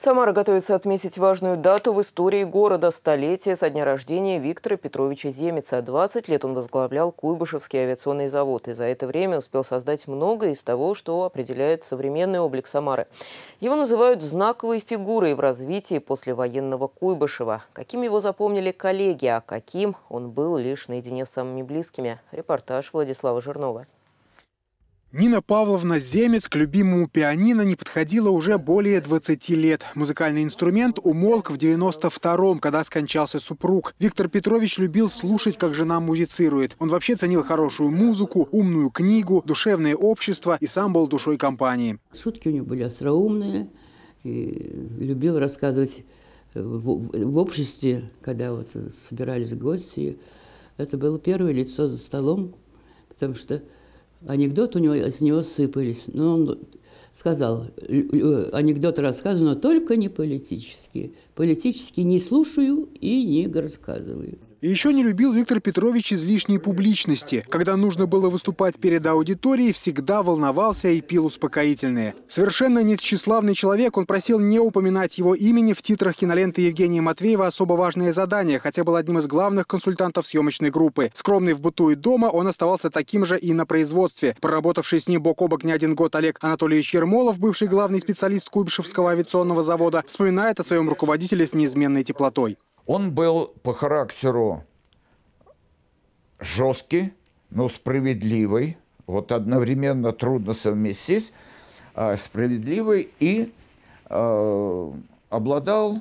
Самара готовится отметить важную дату в истории города – столетие со дня рождения Виктора Петровича Земеца. 20 лет он возглавлял Куйбышевский авиационный завод и за это время успел создать многое из того, что определяет современный облик Самары. Его называют знаковой фигурой в развитии послевоенного Куйбышева. Каким его запомнили коллеги, а каким он был лишь наедине с самыми близкими. Репортаж Владислава Жирнова. Нина Павловна Земец к любимому пианино не подходила уже более 20 лет. Музыкальный инструмент умолк в 92-м, когда скончался супруг. Виктор Петрович любил слушать, как жена музицирует. Он вообще ценил хорошую музыку, умную книгу, душевное общество и сам был душой компании. Шутки у него были остроумные. И любил рассказывать в обществе, когда вот собирались гости. Это было первое лицо за столом, потому что анекдот у него, из него сыпались. Но он сказал, анекдоты рассказываю, но только не политические. Политические не слушаю и не рассказываю. И еще не любил Виктор Петрович излишней публичности. Когда нужно было выступать перед аудиторией, всегда волновался и пил успокоительные. Совершенно нетщеславный человек, он просил не упоминать его имени в титрах киноленты Евгении Матвеева «Особо важное задание», хотя был одним из главных консультантов съемочной группы. Скромный в быту и дома, он оставался таким же и на производстве. Проработавший с ним бок о бок не один год Олег Анатольевич Ермолов, бывший главный специалист Куйбышевского авиационного завода, вспоминает о своем руководителе с неизменной теплотой. Он был по характеру жесткий, но справедливый. Вот одновременно трудно совместить. Справедливый и обладал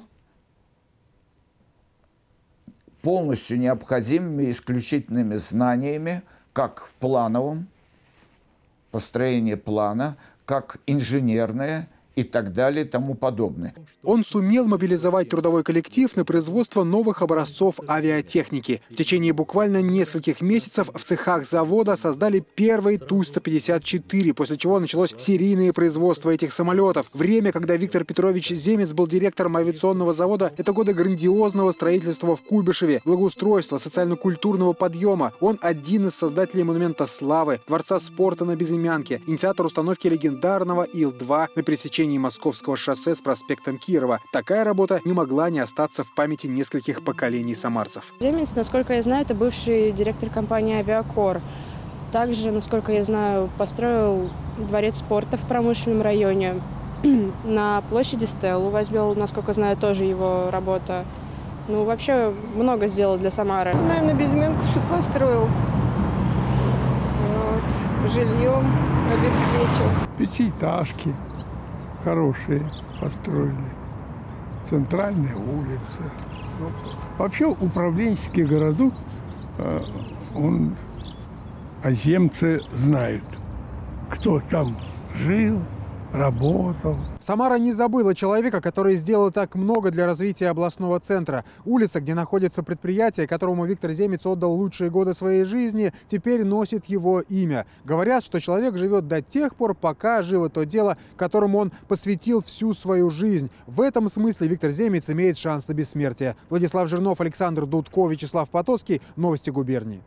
полностью необходимыми исключительными знаниями, как в плановом, построении плана, как инженерное, и так далее, тому подобное. Он сумел мобилизовать трудовой коллектив на производство новых образцов авиатехники. В течение буквально нескольких месяцев в цехах завода создали первый Ту-154, после чего началось серийное производство этих самолетов. Время, когда Виктор Петрович Земец был директором авиационного завода, это годы грандиозного строительства в Куйбышеве, благоустройства, социально-культурного подъема. Он один из создателей монумента славы, дворца спорта на Безымянке, инициатор установки легендарного Ил-2 на пересечении Московского шоссе с проспектом Кирова. Такая работа не могла не остаться в памяти нескольких поколений самарцев. Земец, насколько я знаю, это бывший директор компании «Авиакор». Также, насколько я знаю, построил дворец спорта в промышленном районе. На площади Стеллу возвел, насколько знаю, тоже его работа. Ну, вообще, много сделал для Самары. Наверное, Безымянку всю построил. Вот. Жильем обеспечил. Пятиэтажки хорошие построили, центральные улицы. Вообще управленческий городок, он о Земце знают, кто там жил, работал. Самара не забыла человека, который сделал так много для развития областного центра. Улица, где находится предприятие, которому Виктор Земец отдал лучшие годы своей жизни, теперь носит его имя. Говорят, что человек живет до тех пор, пока живо то дело, которому он посвятил всю свою жизнь. В этом смысле Виктор Земец имеет шанс на бессмертие. Владислав Жирнов, Александр Дудко, Вячеслав Потоский. Новости губернии.